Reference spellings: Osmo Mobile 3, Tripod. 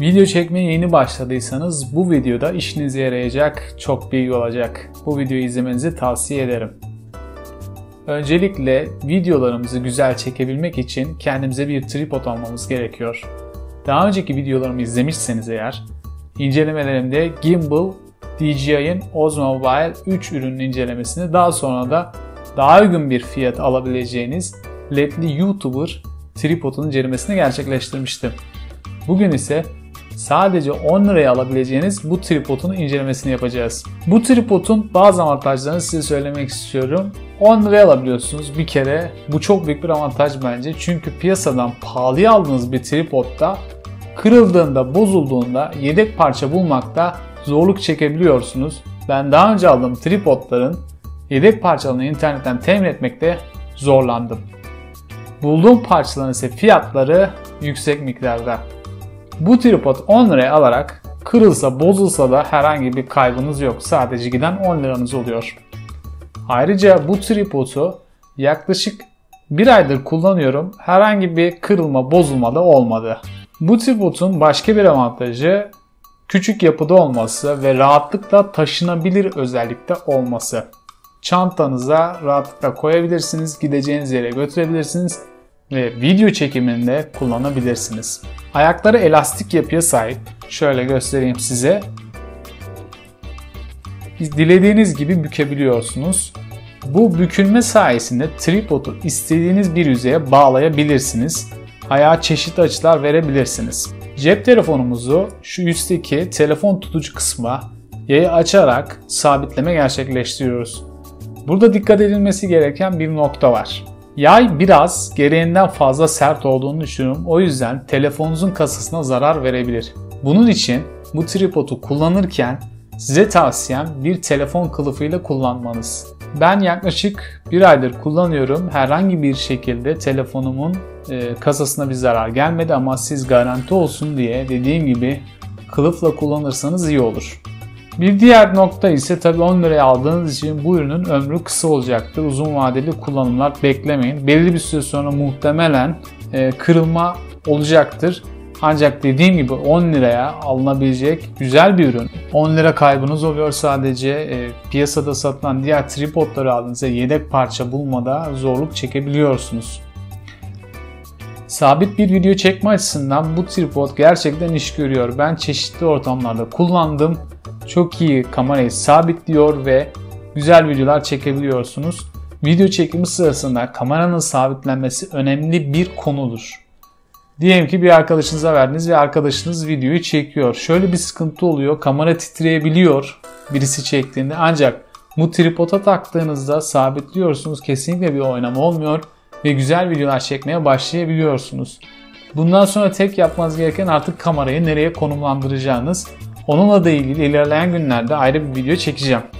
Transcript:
Video çekmeye yeni başladıysanız bu videoda işinize yarayacak çok bilgi olacak. Bu videoyu izlemenizi tavsiye ederim. Öncelikle videolarımızı güzel çekebilmek için kendimize bir tripod almamız gerekiyor. Daha önceki videolarımı izlemişseniz eğer, incelemelerimde gimbal, DJI'nin Osmo Mobile 3 ürünün incelemesini, daha sonra da daha uygun bir fiyat alabileceğiniz LED'li YouTuber tripodun incelemesini gerçekleştirmiştim. Bugün ise sadece 10 liraya alabileceğiniz bu tripodun incelemesini yapacağız. Bu tripodun bazı avantajlarını size söylemek istiyorum. 10 liraya alabiliyorsunuz bir kere. Bu çok büyük bir avantaj bence. Çünkü piyasadan pahalıya aldığınız bir tripodda kırıldığında, bozulduğunda yedek parça bulmakta zorluk çekebiliyorsunuz. Ben daha önce aldığım tripodların yedek parçalarını internetten temin etmekte zorlandım. Bulduğum parçaların ise fiyatları yüksek miktarda. Bu tripod 10 liraya alarak kırılsa bozulsa da herhangi bir kaybınız yok. Sadece giden 10 liranız oluyor. Ayrıca bu tripodu yaklaşık bir aydır kullanıyorum. Herhangi bir kırılma bozulma da olmadı. Bu tripodun başka bir avantajı küçük yapıda olması ve rahatlıkla taşınabilir özellikte olması. Çantanıza rahatlıkla koyabilirsiniz, gideceğiniz yere götürebilirsiniz ve video çekiminde kullanabilirsiniz. Ayakları elastik yapıya sahip. Şöyle göstereyim size. Dilediğiniz gibi bükebiliyorsunuz. Bu bükülme sayesinde tripodu istediğiniz bir yüzeye bağlayabilirsiniz. Ayağa çeşitli açılar verebilirsiniz. Cep telefonumuzu şu üstteki telefon tutucu kısma yayı açarak sabitleme gerçekleştiriyoruz. Burada dikkat edilmesi gereken bir nokta var. Yay biraz gereğinden fazla sert olduğunu düşünüyorum. O yüzden telefonunuzun kasasına zarar verebilir. Bunun için bu tripodu kullanırken size tavsiyem bir telefon kılıfıyla kullanmanız. Ben yaklaşık bir aydır kullanıyorum. Herhangi bir şekilde telefonumun kasasına bir zarar gelmedi ama siz garanti olsun diye dediğim gibi kılıfla kullanırsanız iyi olur. Bir diğer nokta ise tabii 10 liraya aldığınız için bu ürünün ömrü kısa olacaktır. Uzun vadeli kullanımlar beklemeyin. Belirli bir süre sonra muhtemelen kırılma olacaktır. Ancak dediğim gibi 10 liraya alınabilecek güzel bir ürün. 10 lira kaybınız oluyor sadece. Piyasada satılan diğer tripodları aldığınızda yedek parça bulmada zorluk çekebiliyorsunuz. Sabit bir video çekme açısından bu tripod gerçekten iş görüyor. Ben çeşitli ortamlarda kullandım. Çok iyi kamerayı sabitliyor ve güzel videolar çekebiliyorsunuz. Video çekimi sırasında kameranın sabitlenmesi önemli bir konudur. Diyelim ki bir arkadaşınıza verdiniz ve arkadaşınız videoyu çekiyor. Şöyle bir sıkıntı oluyor. Kamera titreyebiliyor birisi çektiğinde. Ancak bu tripoda taktığınızda sabitliyorsunuz. Kesinlikle bir oynama olmuyor ve güzel videolar çekmeye başlayabiliyorsunuz. Bundan sonra tek yapmanız gereken artık kamerayı nereye konumlandıracağınız. Onunla da ilgili ilerleyen günlerde ayrı bir video çekeceğim.